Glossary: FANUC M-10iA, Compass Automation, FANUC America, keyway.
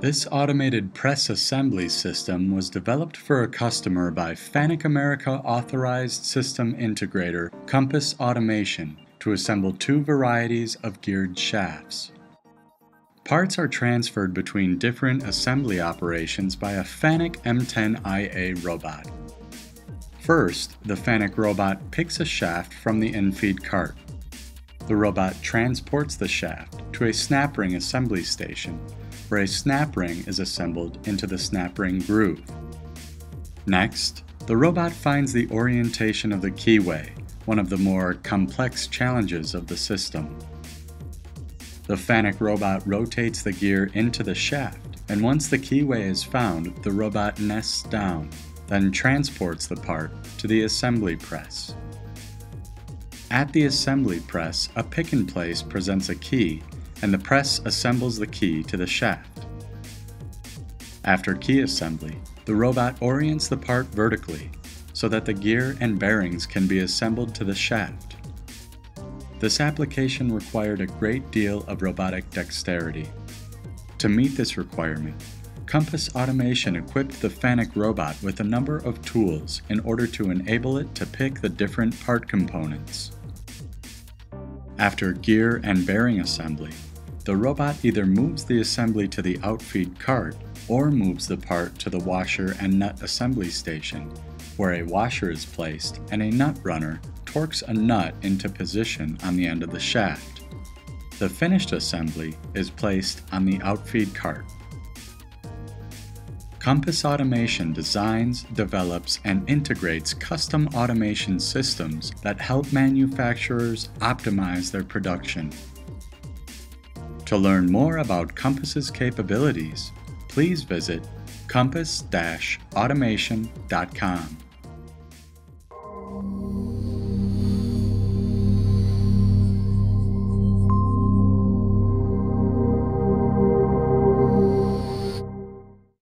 This automated press assembly system was developed for a customer by FANUC America authorized system integrator Compass Automation to assemble two varieties of geared shafts. Parts are transferred between different assembly operations by a FANUC M-10iA robot. First, the FANUC robot picks a shaft from the in-feed cart. The robot transports the shaft to a snap-ring assembly station, where a snap-ring is assembled into the snap-ring groove. Next, the robot finds the orientation of the keyway, one of the more complex challenges of the system. The FANUC robot rotates the gear into the shaft, and once the keyway is found, the robot nests down, then transports the part to the assembly press. At the assembly press, a pick-and-place presents a key, and the press assembles the key to the shaft. After key assembly, the robot orients the part vertically so that the gear and bearings can be assembled to the shaft. This application required a great deal of robotic dexterity. To meet this requirement, Compass Automation equipped the FANUC robot with a number of tools in order to enable it to pick the different part components. After gear and bearing assembly, the robot either moves the assembly to the outfeed cart or moves the part to the washer and nut assembly station, where a washer is placed and a nut runner torques a nut into position on the end of the shaft. The finished assembly is placed on the outfeed cart. Compass Automation designs, develops, and integrates custom automation systems that help manufacturers optimize their production. To learn more about Compass's capabilities, please visit compass-automation.com.